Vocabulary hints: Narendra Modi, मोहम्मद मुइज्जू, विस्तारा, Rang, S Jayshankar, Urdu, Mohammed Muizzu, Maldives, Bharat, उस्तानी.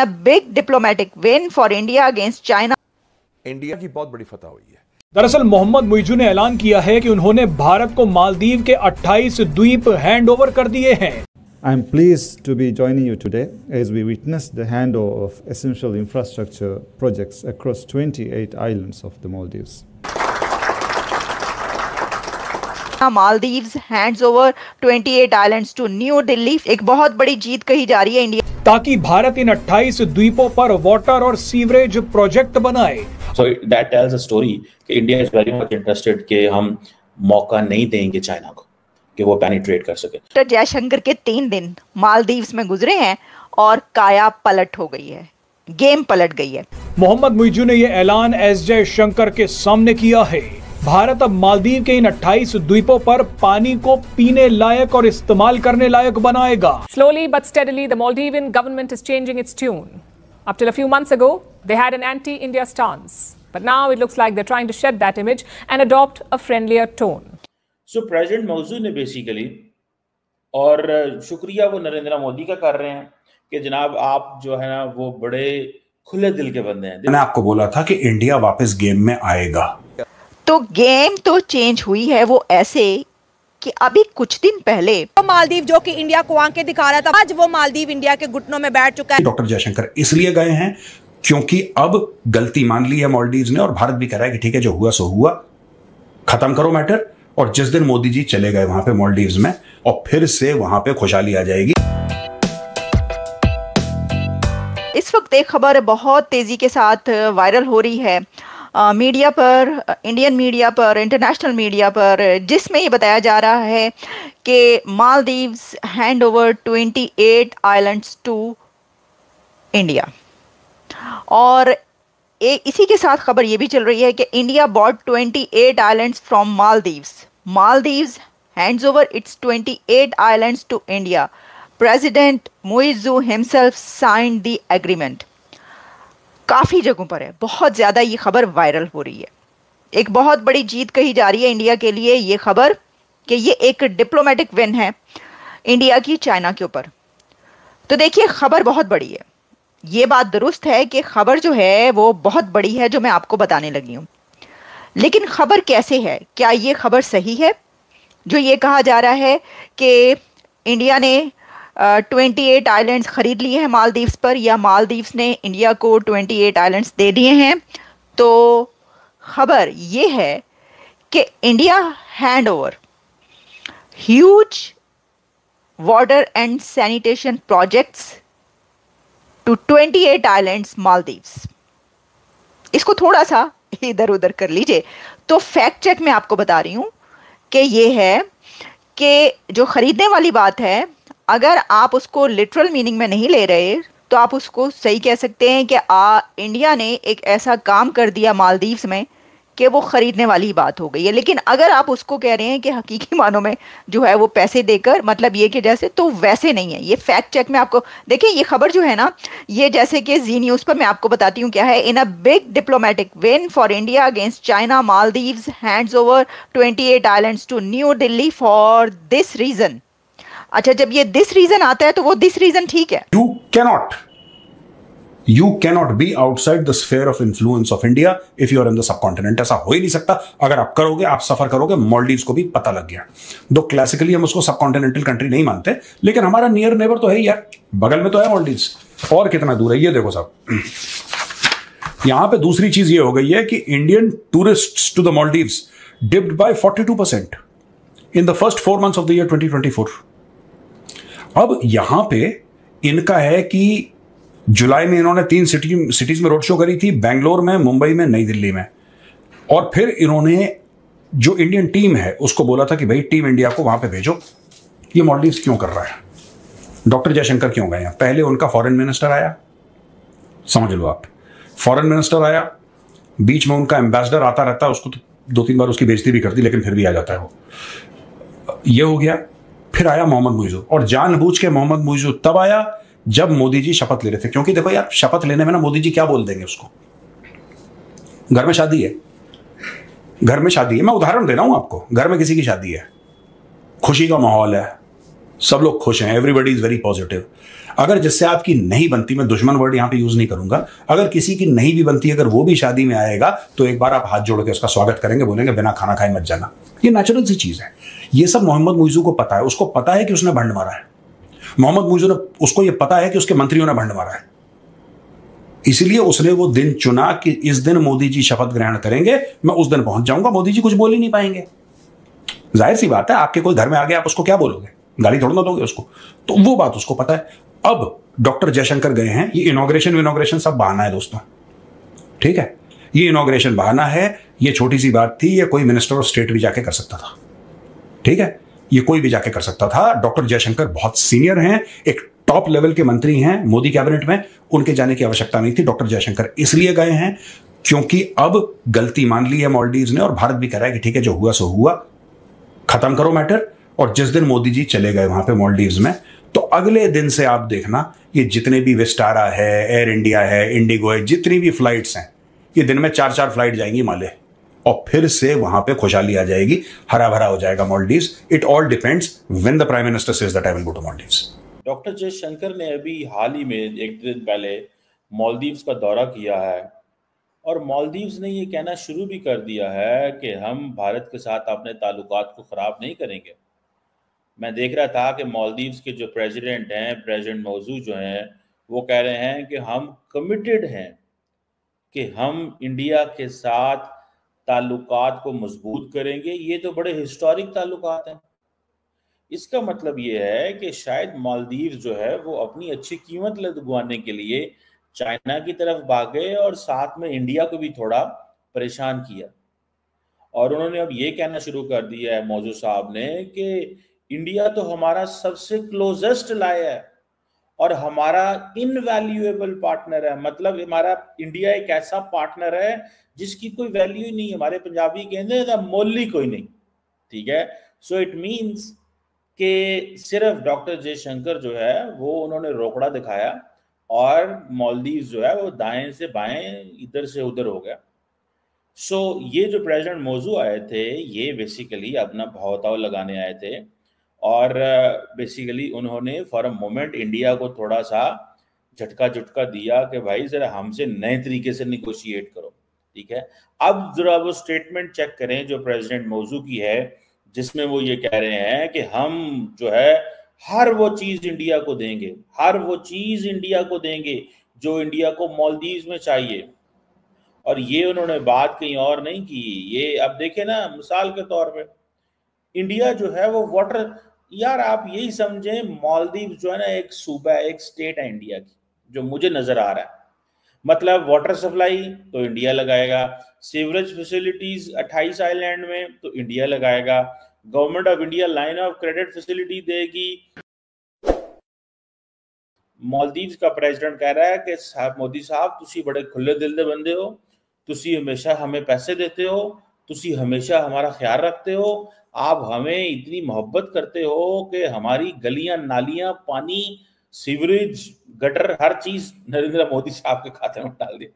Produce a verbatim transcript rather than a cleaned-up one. A big diplomatic win for India against China. India की बहुत बड़ी फतह हुई है। दरअसल मोहम्मद मुइज्जू ने ऐलान किया है कि उन्होंने भारत को मालदीव के अट्ठाईस द्वीप हैंडओवर कर दिए हैं। I am pleased to be joining you today as we witness the handover of essential infrastructure projects across twenty-eight islands of the Maldives. Maldives hands over twenty-eight islands to New Delhi. एक बहुत बड़ी जीत कही जा रही है India, ताकि भारत इन अट्ठाईस द्वीपों पर वाटर और सीवरेज प्रोजेक्ट बनाए। So that tells a story कि India is very much interested कि हम मौका नहीं देंगे चाइना को कि वो पेनिट्रेट कर सके। डॉक्टर जयशंकर के तीन दिन मालदीव्स में गुजरे हैं और काया पलट हो गई है, गेम पलट गई है। मोहम्मद मुइज्जू ने ये ऐलान एस जयशंकर के सामने किया है। भारत अब मालदीव के इन अट्ठाईस द्वीपों पर पानी को पीने लायक और इस्तेमाल करने लायक बनाएगा। Slowly but steadily, the Maldivian government is changing its tune. Up till a few months ago, they had an anti-India stance, but now it looks like they're trying to shed that image and adopt a friendlier tone. So President Muizzu ने basically, और शुक्रिया वो नरेंद्र मोदी का कर रहे हैं कि जनाब आप जो है ना वो बड़े खुले दिल के बंदे हैं। मैंने आपको बोला था कि इंडिया वापस गेम में आएगा। तो गेम तो चेंज हुई है, वो ऐसे कि अभी कुछ दिन पहले तो मालदीव जो कि इंडिया को आंखें दिखा रहा था, आज वो मालदीव इंडिया के घुटनों में बैठ चुका है। डॉक्टर जयशंकर इसलिए गए हैं क्योंकि अब गलती मान ली है मालदीव्स ने और भारत भी कह रहा है कि ठीक है जो हुआ सो हुआ, खत्म करो मैटर। और जिस दिन मोदी जी चले गए वहां पे मालदीव्स में, और फिर से वहां पे खुशहाली आ जाएगी। इस वक्त एक खबर बहुत तेजी के साथ वायरल हो रही है मीडिया uh, पर, इंडियन मीडिया पर, इंटरनेशनल मीडिया पर, जिसमें ये बताया जा रहा है कि मालदीव्स हैंड ओवर अट्ठाईस आइलैंड्स टू इंडिया। और ए, इसी के साथ खबर ये भी चल रही है कि इंडिया बॉट अट्ठाईस islands from Maldives. Maldives hands over its अट्ठाईस islands to India. President Muizzu himself signed the agreement. काफ़ी जगहों पर है, बहुत ज़्यादा ये खबर वायरल हो रही है। एक बहुत बड़ी जीत कही जा रही है इंडिया के लिए ये खबर कि ये एक डिप्लोमेटिक विन है इंडिया की चाइना के ऊपर। तो देखिए खबर बहुत बड़ी है, ये बात दुरुस्त है कि खबर जो है वो बहुत बड़ी है जो मैं आपको बताने लगी हूँ, लेकिन खबर कैसे है, क्या ये खबर सही है जो ये कहा जा रहा है कि इंडिया ने अट्ठाईस आइलैंड्स खरीद लिए हैं मालदीव्स पर, या मालदीव्स ने इंडिया को अट्ठाईस आइलैंड्स दे दिए हैं? तो खबर ये है कि India hand over huge water and sanitation projects to अट्ठाईस आइलैंड्स मालदीव्स। इसको थोड़ा सा इधर उधर कर लीजिए तो फैक्ट चेक मैं आपको बता रही हूँ कि ये है कि जो खरीदने वाली बात है, अगर आप उसको लिटरल मीनिंग में नहीं ले रहे तो आप उसको सही कह सकते हैं कि आ इंडिया ने एक ऐसा काम कर दिया मालदीव्स में कि वो ख़रीदने वाली बात हो गई है। लेकिन अगर आप उसको कह रहे हैं कि हकीकी मानों में जो है वो पैसे देकर, मतलब ये कि जैसे, तो वैसे नहीं है। ये फैक्ट चेक में आपको देखिए ये खबर जो है ना, ये जैसे कि जी न्यूज़ पर मैं आपको बताती हूँ क्या है। In a big diplomatic win for India against China, Maldives hands over अट्ठाईस islands to new Delhi for this reason. अच्छा, जब ये दिस रीज़न आता है तो वो दिस रीज़न ठीक है। You cannot You cannot be outside the sphere of influence of India if you are in the subcontinent. ऐसा हो ही नहीं सकता। अगर आप करोगे, आप सफर करोगे। मालदीव्स को भी पता लग गया। दो क्लासिकली हम उसको सबकॉन्टिनेंटल कंट्री नहीं मानते, लेकिन हमारा नियर नेबर तो है ही यार, बगल में तो है मालदीव्स। और कितना दूर है ये देखो साहब। यहां पे दूसरी चीज ये हो गई है कि Indian tourist to the Maldives dipped by forty two percent in the first four months of the year twenty twenty four. अब यहां पे इनका है कि जुलाई में इन्होंने तीन सिटी सिटीज में रोड शो करी थी, बेंगलोर में, मुंबई में, नई दिल्ली में। और फिर इन्होंने जो इंडियन टीम है उसको बोला था कि भाई टीम इंडिया को वहां पे भेजो। ये मालदीव्स क्यों कर रहा है? डॉक्टर जयशंकर क्यों गए हैं? पहले उनका फॉरेन मिनिस्टर आया, समझ लो आप, फॉरेन मिनिस्टर आया, बीच में उनका एम्बेसडर आता रहता है, उसको तो दो तीन बार उसकी बेइज्जती भी करती लेकिन फिर भी आ जाता है वो। ये हो गया, फिर आया मोहम्मद मुइज्जू। और जानबूझ के मोहम्मद मुइज्जू तब आया जब मोदी जी शपथ ले रहे थे, क्योंकि देखो यार शपथ लेने में ना मोदी जी क्या बोल देंगे उसको। घर में शादी है, घर में शादी है, मैं उदाहरण दे रहा हूं आपको। घर में किसी की शादी है, खुशी का माहौल है, सब लोग खुश हैं, एवरीबॉडी इज वेरी पॉजिटिव। अगर जिससे आपकी नहीं बनती, मैं दुश्मन वर्ड यहां पे यूज नहीं करूंगा, अगर किसी की नहीं भी बनती, अगर वो भी शादी में आएगा तो एक बार आप हाथ जोड़ के उसका स्वागत करेंगे, बोलेंगे बिना खाना खाए मत जाना। ये नेचुरल सी चीज है। ये सब मोहम्मद मुइज़्ज़ू को पता है। उसको पता है कि उसने भंड मारा है। मोहम्मद मुइज़्ज़ू ने, उसको यह पता है कि उसके मंत्रियों ने भंड मारा है, इसलिए उसने वो दिन चुना कि इस दिन मोदी जी शपथ ग्रहण करेंगे, मैं उस दिन पहुंच जाऊंगा, मोदी जी कुछ बोल ही नहीं पाएंगे। जाहिर सी बात है, आपके कोई घर में आ गया, आप उसको क्या बोलोगे? गाली थोड़ी ना दोगे उसको। तो वो बात उसको पता है। अब डॉक्टर जयशंकर गए हैं, ये इनॉग्रेशन विनॉग्रेशन सब बहाना है दोस्तों, ठीक है? ये इनॉग्रेशन बहाना है, ये छोटी सी बात थी, ये कोई मिनिस्टर ऑफ स्टेट भी जाके कर सकता था, ठीक है? ये कोई भी जाके कर सकता था। डॉक्टर जयशंकर बहुत सीनियर हैं, एक टॉप लेवल के मंत्री हैं मोदी कैबिनेट में, उनके जाने की आवश्यकता नहीं थी। डॉक्टर जयशंकर इसलिए गए हैं क्योंकि अब गलती मान ली है मालदीव ने, और भारत भी कह रहा है कि ठीक है, जो हुआ सो हुआ, खत्म करो मैटर। और जिस दिन मोदी जी चले गए वहां पे मालदीव्स में, तो अगले दिन से आप देखना, ये जितने भी विस्तारा है, एयर इंडिया है, इंडिगो है, जितनी भी फ्लाइट्स हैं, ये दिन में चार चार फ्लाइट जाएंगी माले, और फिर से वहां पे खुशहाली आ जाएगी, हरा भरा हो जाएगा Maldives. It all depends when the prime minister says that I will go to Maldives. Doctor Jaishankar ने अभी हाल ही में एक दिन पहले मालदीव्स का दौरा किया है, और मालदीव्स ने ये कहना शुरू भी कर दिया है कि हम भारत के साथ अपने ताल्लुकात को ख़राब नहीं करेंगे। मैं देख रहा था कि मालदीव्स के जो प्रेसिडेंट हैं, प्रेसिडेंट मौजू जो हैं, वो कह रहे हैं कि हम कमिटेड हैं कि हम इंडिया के साथ ताल्लुकात को मजबूत करेंगे। ये तो बड़े हिस्टोरिक ताल्लुकात हैं। इसका मतलब ये है कि शायद मालदीव्स जो है वो अपनी अच्छी कीमत लगवाने के लिए चाइना की तरफ भागे, और साथ में इंडिया को भी थोड़ा परेशान किया। और उन्होंने अब ये कहना शुरू कर दिया है मौजू साहब ने कि इंडिया तो हमारा सबसे क्लोजेस्ट ally है और हमारा इनवैल्यूएबल पार्टनर है। मतलब हमारा इंडिया एक ऐसा पार्टनर है जिसकी कोई वैल्यू ही नहीं। हमारे पंजाबी कहते हैं ना, मोली कोई नहीं, ठीक है? सो इट मीन्स के सिर्फ डॉक्टर जयशंकर जो है वो, उन्होंने रोकड़ा दिखाया और मालदीव जो है वो दाएं से बाएं, इधर से उधर हो गया। सो so, ये जो प्रेसिडेंट मौजू आए थे, ये बेसिकली अपना भौताव लगाने आए थे, और बेसिकली उन्होंने फॉर अ मोमेंट इंडिया को थोड़ा सा झटका झटका दिया कि भाई जरा हमसे नए तरीके से निगोशिएट करो, ठीक है? अब जरा वो स्टेटमेंट चेक करें जो प्रेसिडेंट मौजू की है, जिसमें वो ये कह रहे हैं कि हम जो है हर वो चीज इंडिया को देंगे, हर वो चीज इंडिया को देंगे जो इंडिया को मालदीव में चाहिए। और ये उन्होंने बात कहीं और नहीं की। ये अब देखे ना, मिसाल के तौर पे इंडिया जो है वो वाटर, यार आप यही समझें, मालदीव जो है ना एक सूबा है, एक स्टेट है इंडिया की, जो मुझे नजर आ रहा है। मतलब वाटर सप्लाई तो इंडिया लगाएगा, सीवरेज फैसिलिटीज अट्ठाईस आइलैंड में तो इंडिया लगाएगा, government of India line of credit facility देगी। मालदीव्स का प्रेसिडेंट कह रहा है कि साहब मोदी साहब, तुसी बड़े खुले दिल दे बंदे हो, तुसी हमेशा हमें पैसे देते हो, तुसी हमेशा हमारा ख्याल रखते हो, आप हमें इतनी मोहब्बत करते हो कि हमारी गलियां, नालियां, पानी, सीवरेज, गटर, हर चीज नरेंद्र मोदी साहब के खाते में डाल दिया।